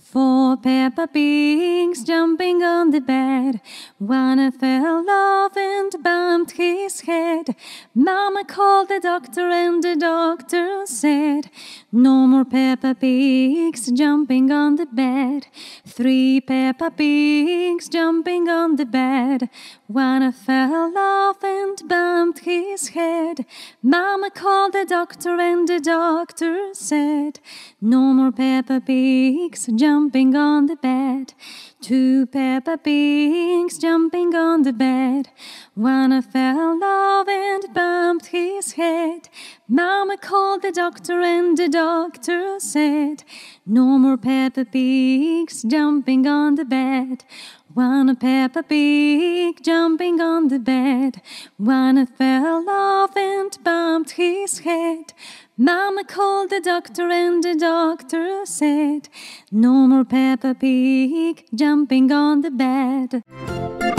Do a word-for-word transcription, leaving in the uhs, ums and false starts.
Four Peppa Pigs jumping on the bed. One fell off and bumped his head. Mama called the doctor and the doctor said, no more Peppa Pigs jumping on the bed. Three Peppa Pigs jumping on the bed. One fell off and bumped his head. Mama called the doctor and the doctor said, no more Peppa Pigs jumping Jumping on the bed. Two Peppa Pigs jumping on the bed. One fell off and bumped his head. Mama called the doctor and the doctor said, no more Peppa Pigs jumping on the bed. One Peppa Pig jumping on the bed. One fell off and bumped his head. Mama called the doctor and the doctor said, no more Peppa Pig jumping on the bed.